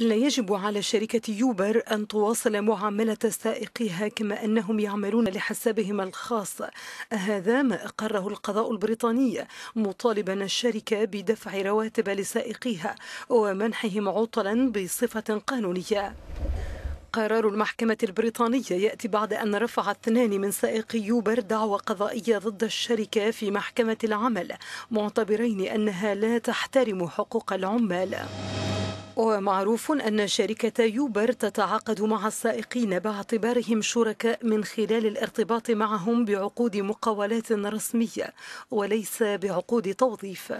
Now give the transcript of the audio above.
لا يجب على شركة يوبر أن تواصل معاملة سائقيها كما أنهم يعملون لحسابهم الخاص. هذا ما أقره القضاء البريطاني مطالبا الشركة بدفع رواتب لسائقيها ومنحهم عطلا بصفة قانونية. قرار المحكمة البريطانية يأتي بعد أن رفع اثنان من سائقي يوبر دعوى قضائية ضد الشركة في محكمة العمل، معتبرين أنها لا تحترم حقوق العمال. ومعروف أن شركة يوبر تتعاقد مع السائقين باعتبارهم شركاء من خلال الارتباط معهم بعقود مقاولات رسمية وليس بعقود توظيف.